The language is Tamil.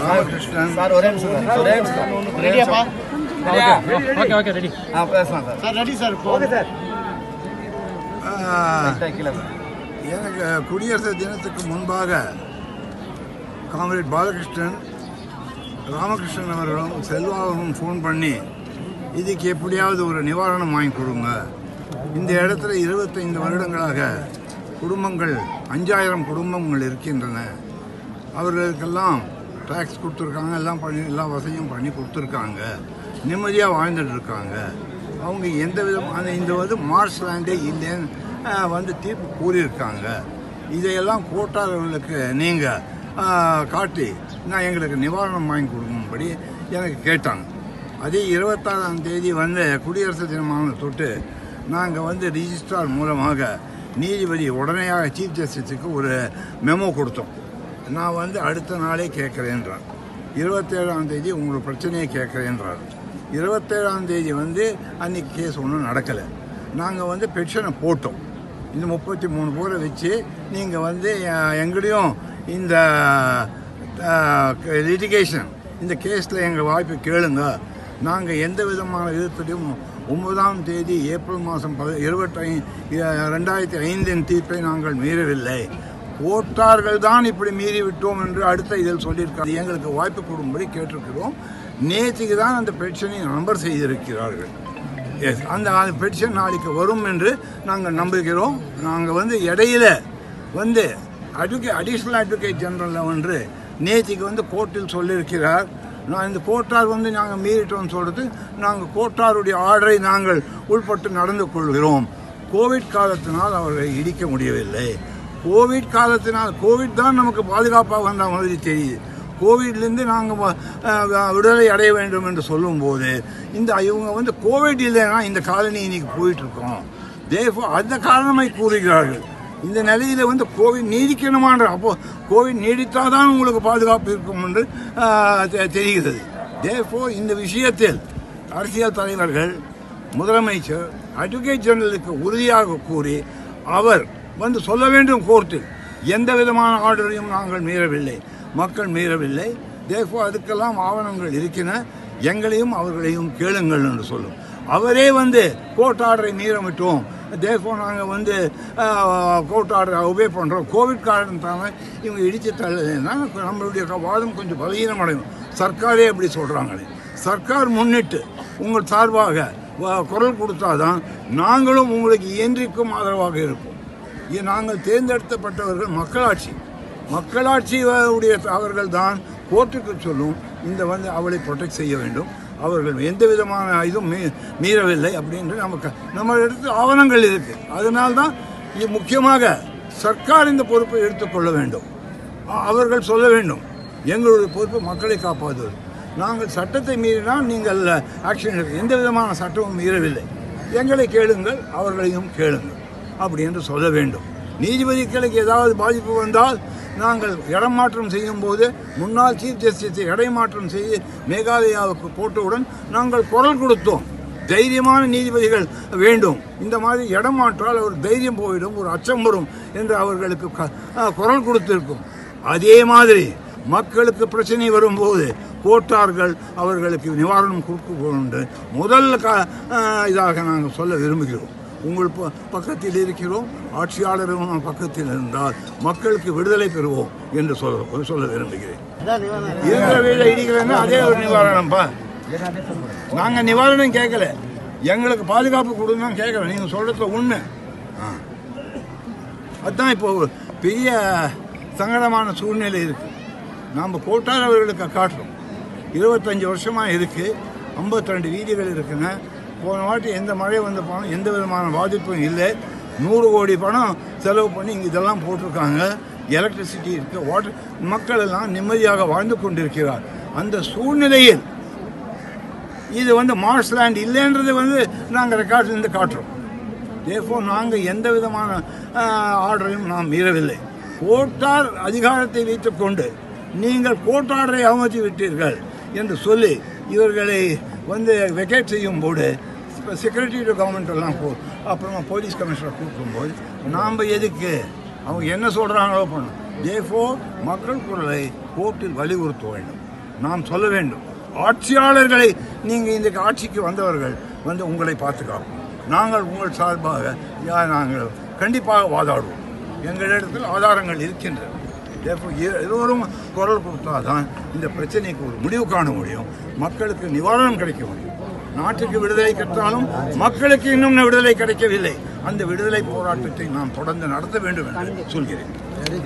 குடியரசு தினத்துக்கு முன்பாக காம்ரேட் பாலகிருஷ்ணன் ராமகிருஷ்ணன் அவர்களும் செல்வாவும் ஃபோன் பண்ணி இதுக்கு எப்படியாவது ஒரு நிவாரணம் வாங்கி கொடுங்க. இந்த இடத்துல 25 வருடங்களாக குடும்பங்கள் 5000 குடும்பங்கள் இருக்கின்றன. அவர்களுக்கெல்லாம் டேக்ஸ் கொடுத்துருக்காங்க, எல்லாம் பண்ணி எல்லா வசதியும் பண்ணி கொடுத்துருக்காங்க. நிம்மதியாக வாழ்ந்துட்டுருக்காங்க. அவங்க எந்த விதமான இந்த மார்ஷ் லேண்டே இல்லைன்னு தீர்ப்பு கூறியிருக்காங்க. இதையெல்லாம் கோட்டார்களுக்கு நீங்கள் காட்டி நான் எங்களுக்கு நிவாரணம் வாங்கி கொடுக்கும்படி எனக்கு கேட்டாங்க. அதே 26ஆம் தேதி குடியரசு தினமான தொட்டு நாங்கள் ரிஜிஸ்ட்ரார் மூலமாக நீதிபதி உடனேயாக சீஃப் ஜஸ்டிஸுக்கு ஒரு மெமோ கொடுத்தோம். நான் அடுத்த நாளே கேட்குறேன்றார். 27ஆம் தேதி உங்களோட பிரச்சனையை கேட்குறேன்றார். 27ஆம் தேதி அன்றைக்கி கேஸ் ஒன்றும் நடக்கலை. நாங்கள் பெட்டிஷனை போட்டோம். இந்த 33 பேரை வச்சு நீங்கள் எங்களையும் இந்த லிட்டிகேஷன் இந்த கேஸில் எங்கள் வாய்ப்பு கேளுங்க. நாங்கள் எந்த விதமான விதத்துலையும் 9ஆம் தேதி ஏப்ரல் மாதம் 2005 தீர்ப்பை நாங்கள் மீறவில்லை. கோட்டார்கள் தான் இப்படி மீறிவிட்டோம் என்று அடுத்த இதில் சொல்லியிருக்காங்க. எங்களுக்கு வாய்ப்பு கொடுக்கும்படி கேட்டிருக்கிறோம். நேற்றுக்கு தான் அந்த பெட்டிஷனை நம்பர் செய்திருக்கிறார்கள். எஸ், அந்த பெட்டிஷன் நாளைக்கு வரும் என்று நாங்கள் நம்புகிறோம். நாங்கள் இடையில அடிஷ்னல் அட்வொகேட் ஜெனரலில் நேற்றுக்கு கோர்ட்டில் சொல்லியிருக்கிறார். நான் இந்த கோட்டார் நாங்கள் மீறிட்டோம்னு சொல்கிறது, நாங்கள் கோட்டாருடைய ஆர்டரை நாங்கள் உள்பட்டு நடந்து கொள்கிறோம். கோவிட் காலத்தினால் அவர்களை இடிக்க முடியவில்லை. கோவிட் காலத்தினால் கோவிட் தான் நமக்கு பாதுகாப்பாக வந்த மாதிரி தெரியுது. கோவிட்லேருந்து நாங்கள் விடுதலை அடைய வேண்டும் என்று சொல்லும்போது இந்த இவங்க கோவிட் இல்லைன்னா இந்த காலனி இன்றைக்கி போயிட்டுருக்கோம். தேஃபோ அந்த காரணமாக கூறுகிறார்கள். இந்த நிலையில் கோவிட் நீடிக்கணுமான்ற அப்போது கோவிட் நீடித்தால் தான் உங்களுக்கு பாதுகாப்பு இருக்கும் என்று தெரிகிறது. தேஃபோ இந்த விஷயத்தில் அரசியல் தலைவர்கள் முதலமைச்சர் அட்வொகேட் ஜெனரலுக்கு உறுதியாக கூறி அவர் சொல்ல வேண்டும் கோர்ட்டில் எந்த விதமான ஆர்டரையும் நாங்கள் மீறவில்லை, மக்கள் மீறவில்லை. தேஃபோ அதுக்கெல்லாம் ஆவணங்கள் இருக்கின்றன. எங்களையும் அவர்களையும் கேளுங்கள் என்று சொல்லும். அவரே கோர்ட் ஆர்டரை மீறமிட்டோம். தேஃபோ நாங்கள் கோர்ட் ஆர்டரை ஒபே பண்ணுறோம். கோவிட் காரணத்தால் இவங்க இடித்து தள்ளதுன்னா நம்மளுடைய வாதம் கொஞ்சம் பலவீனம் அடையும். சர்க்காரே அப்படி சொல்கிறாங்களே. சர்க்கார் முன்னிட்டு உங்கள் சார்பாக குரல் கொடுத்தாதான் நாங்களும் உங்களுக்கு என்றைக்கும் ஆதரவாக இருப்போம். நாங்கள் தேர்ந்தெடுக்கப்பட்டவர்கள் மக்களாட்சி மக்களாட்சியுடைய அவர்கள் தான் கோர்ட்டுக்கு சொல்லும் இந்த அவளை ப்ரொடெக்ட் செய்ய வேண்டும். அவர்கள் எந்த விதமான இதுவும் மீறவில்லை அப்படின்ற நமக்கு நம்ம எடுத்து ஆவணங்கள் இருக்குது. அதனால்தான் இது முக்கியமாக சர்க்கார் இந்த பொறுப்பை எடுத்துக்கொள்ள வேண்டும். அவர்கள் சொல்ல வேண்டும் எங்களுடைய பொறுப்பு மக்களை காப்பாற்றுவது. நாங்கள் சட்டத்தை மீறினால் நீங்கள் ஆக்ஷன் எடுக்க எந்த விதமான சட்டமும் மீறவில்லை. எங்களை கேளுங்கள், அவர்களையும் கேளுங்கள் அப்படின்னு சொல்ல வேண்டும். நீதிபதிகளுக்கு ஏதாவது பாதிப்பு வந்தால் நாங்கள் இடமாற்றம் செய்யும்போது முன்னாள் சீஃப் ஜஸ்டிஸை இடமாற்றம் செய்து மேகாலயாவுக்கு போட்டவுடன் நாங்கள் குரல் கொடுத்தோம். தைரியமான நீதிபதிகள் வேண்டும். இந்த மாதிரி இடமாற்றால் அவர் தைரியம் போயிடும், ஒரு அச்சம் வரும் என்று அவர்களுக்கு குரல் கொடுத்திருக்கும். அதே மாதிரி மக்களுக்கு பிரச்சனை வரும்போது கோட்டார்கள் அவர்களுக்கு நிவாரணம் கொடுக்கணும் என்று முதல் இதாக நாங்கள் சொல்ல விரும்புகிறோம். உங்கள் பக்கத்தில் இருக்கிறோம். ஆட்சியாளரும் நம் பக்கத்தில் இருந்தால் மக்களுக்கு விடுதலை பெறுவோம் என்று சொல்ல விரும்புகிறேன். இருக்கிற வீட்டில் இடிக்கிறேன்னா அதே ஒரு நிவாரணம்ப்பா. நாங்கள் நிவாரணம் கேட்கல, எங்களுக்கு பாதுகாப்பு கொடுங்க கேட்கல. நீங்கள் சொல்கிறதுல ஒன்று அதுதான். இப்போ பெரிய சங்கடமான சூழ்நிலை இருக்குது. நாம் கோட்டார் அவர்களுக்கு காட்டுறோம். 25 வருஷமாக இருக்குது. 52 வீதிகள் இருக்குங்க. போன வாட்டி எந்த மழை பணம் எந்த விதமான பாதிப்பும் இல்லை. 100 கோடி பணம் செலவு பண்ணி இங்கே இதெல்லாம் போட்டிருக்காங்க. எலக்ட்ரிசிட்டி இருக்குது, வாட்டர். மக்கள் எல்லாம் நிம்மதியாக வாழ்ந்து கொண்டிருக்கிறார். அந்த சூழ்நிலையில் இது மார்ஷ் லேண்ட் இல்லைன்றது நாங்கள் ரெக்கார்ட்லேருந்து காட்டுறோம். தேஃபோர் நாங்கள் எந்த விதமான ஆர்டரையும் நாம் மீறவில்லை. கோட்டார் அதிகாரத்தை வைத்துக்கொண்டு நீங்கள் கோர்ட் ஆர்டரை அவமதித்து விட்டீர்கள் என்று சொல்லி இவர்களை வெக்கேட் செய்யும்போது செக்ரட்டரி டு கவர்மெண்ட்டெல்லாம் அப்புறமா போலீஸ் கமிஷனர் கூப்பிடும்போது நாம் எதுக்கு அவங்க என்ன சொல்கிறாங்களோ பண்ணணும். தேஃபோர் மக்கள் குரலை கோர்ட்டில் வலியுறுத்த வேண்டும். நாம் சொல்ல வேண்டும். ஆட்சியாளர்களை நீங்கள் இன்றைக்கு ஆட்சிக்கு வந்தவர்கள் வந்து உங்களை பாதுகாப்போம். நாங்கள் உங்கள் சார்பாக நாங்கள் கண்டிப்பாக வாதாடுவோம். எங்களிடத்தில் ஆதாரங்கள் இருக்கின்றன. எல்லோரும் குரல் கொடுத்தாதான் இந்த பிரச்சனைக்கு ஒரு முடிவு காண முடியும், மக்களுக்கு நிவாரணம் கிடைக்க முடியும். நாட்டுக்கு விடுதலை கிடைத்தாலும் மக்களுக்கு இன்னும் விடுதலை கிடைக்கவில்லை. அந்த விடுதலை போராட்டத்தை நாம் தொடர்ந்து நடத்த வேண்டும் என்று சொல்கிறேன்.